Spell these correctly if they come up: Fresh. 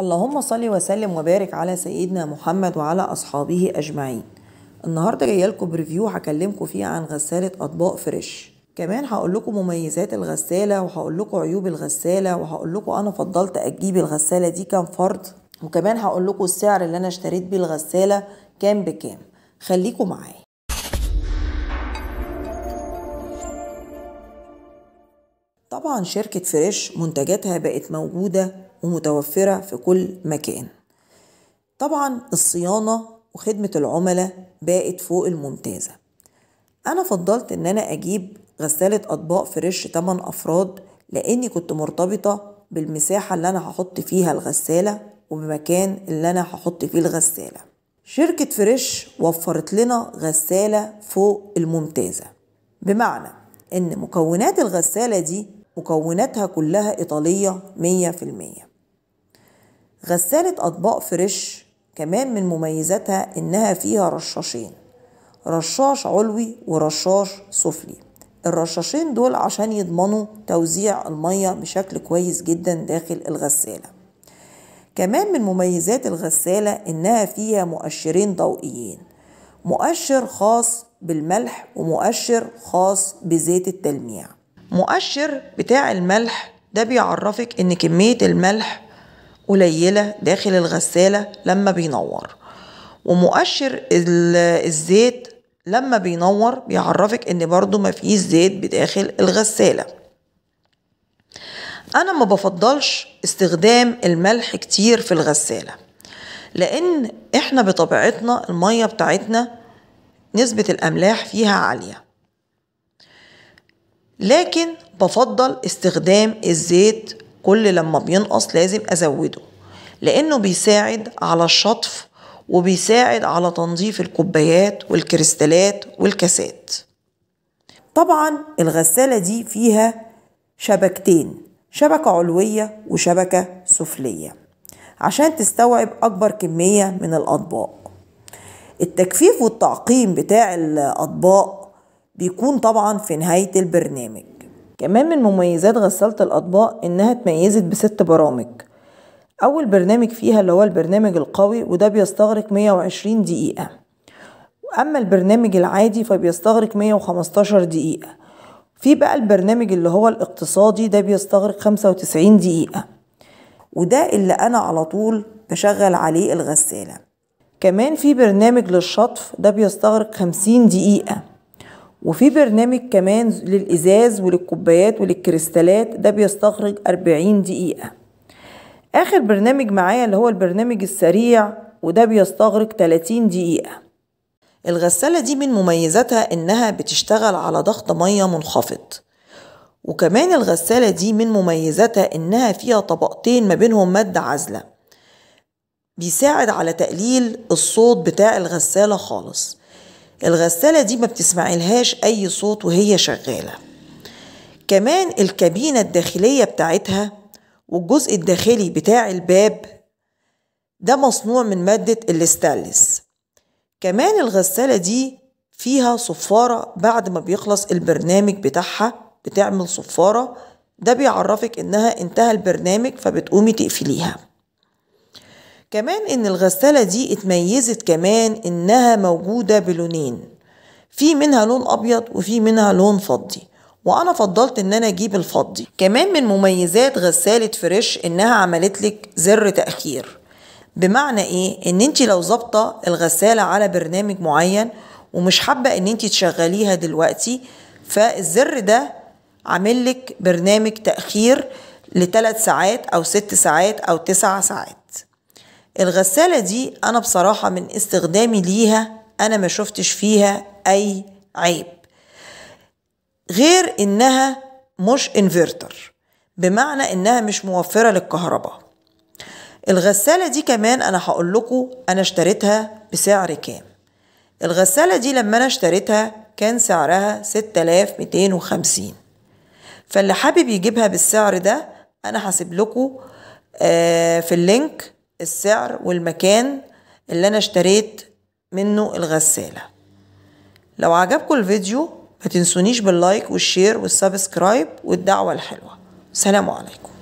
اللهم صل وسلم وبارك على سيدنا محمد وعلى أصحابه أجمعين. النهاردة جايلكم بريفيو هكلمكم فيه عن غسالة أطباق فريش، كمان هقول لكم مميزات الغسالة وهقول لكم عيوب الغسالة وهقول لكم أنا فضلت أجيب الغسالة دي كام فرد، وكمان هقول لكم السعر اللي أنا اشتريت بيه الغسالة كام بكام. خليكم معايا. طبعا شركة فريش منتجاتها بقت موجودة ومتوفرة في كل مكان. طبعا الصيانة وخدمة العملاء بقت فوق الممتازة. أنا فضلت إن أنا أجيب غسالة أطباق فريش 8 أفراد لأني كنت مرتبطة بالمساحة اللي أنا هحط فيها الغسالة وبمكان اللي أنا هحط فيه الغسالة. شركة فريش وفرت لنا غسالة فوق الممتازة، بمعنى إن مكونات الغسالة دي مكوناتها كلها إيطالية 100%. غسالة أطباق فريش كمان من مميزاتها إنها فيها رشاشين، رشاش علوي ورشاش سفلي. الرشاشين دول عشان يضمنوا توزيع المية بشكل كويس جدا داخل الغسالة. كمان من مميزات الغسالة إنها فيها مؤشرين ضوئيين، مؤشر خاص بالملح ومؤشر خاص بزيت التلميع. مؤشر بتاع الملح ده بيعرفك إن كمية الملح قليلة داخل الغسالة لما بينور، ومؤشر الزيت لما بينور بيعرفك إن برضو مفيش زيت بداخل الغسالة. أنا ما بفضلش استخدام الملح كتير في الغسالة، لأن إحنا بطبيعتنا المية بتاعتنا نسبة الأملاح فيها عالية، لكن بفضل استخدام الزيت كل لما بينقص لازم أزوده، لأنه بيساعد على الشطف وبيساعد على تنظيف الكوبايات والكريستالات والكاسات. طبعا الغسالة دي فيها شبكتين، شبكة علوية وشبكة سفلية عشان تستوعب أكبر كمية من الأطباق. التجفيف والتعقيم بتاع الأطباق بيكون طبعا في نهاية البرنامج. كمان من مميزات غسالة الأطباق إنها اتميزت ب6 برامج. أول برنامج فيها اللي هو البرنامج القوي، وده بيستغرق 120 دقيقة، وأما البرنامج العادي فبيستغرق 115 دقيقة. في بقى البرنامج اللي هو الاقتصادي ده بيستغرق 95 دقيقة، وده اللي أنا على طول بشغل عليه الغسالة. كمان في برنامج للشطف ده بيستغرق 50 دقيقة، وفي برنامج كمان للإزاز وللكوبايات وللكريستالات ده بيستغرق 40 دقيقة. آخر برنامج معايا اللي هو البرنامج السريع، وده بيستغرق 30 دقيقة. الغسالة دي من مميزاتها إنها بتشتغل على ضغط مية منخفض، وكمان الغسالة دي من مميزاتها إنها فيها طبقتين ما بينهم مادة عازلة، بيساعد على تقليل الصوت بتاع الغسالة خالص. الغسالة دي ما بتسمعلهاش أي صوت وهي شغالة. كمان الكابينة الداخلية بتاعتها والجزء الداخلي بتاع الباب ده مصنوع من مادة الاستانلس. كمان الغسالة دي فيها صفارة، بعد ما بيخلص البرنامج بتاعها بتعمل صفارة، ده بيعرفك إنها انتهى البرنامج فبتقومي تقفليها. كمان إن الغسالة دي اتميزت كمان إنها موجودة بلونين، في منها لون أبيض وفي منها لون فضي، وأنا فضلت إن أنا أجيب الفضي. كمان من مميزات غسالة فريش إنها عملتلك زر تأخير، بمعنى إيه؟ إن أنت لو ظابطة الغسالة على برنامج معين ومش حابة إن أنت تشغليها دلوقتي، فالزر ده عاملك برنامج تأخير ل3 ساعات أو 6 ساعات أو 9 ساعات. الغسالة دي أنا بصراحة من استخدامي ليها أنا ما شفتش فيها أي عيب، غير إنها مش انفرتر، بمعنى إنها مش موفرة للكهرباء. الغسالة دي كمان أنا هقول لكم أنا اشتريتها بسعر كام. الغسالة دي لما أنا اشتريتها كان سعرها 6250، فاللي حابب يجيبها بالسعر ده أنا هسيب لكم في اللينك السعر والمكان اللي أنا اشتريت منه الغسالة. لو عجبكم الفيديو ما تنسونيش باللايك والشير والسبسكرايب والدعوة الحلوة. سلام عليكم.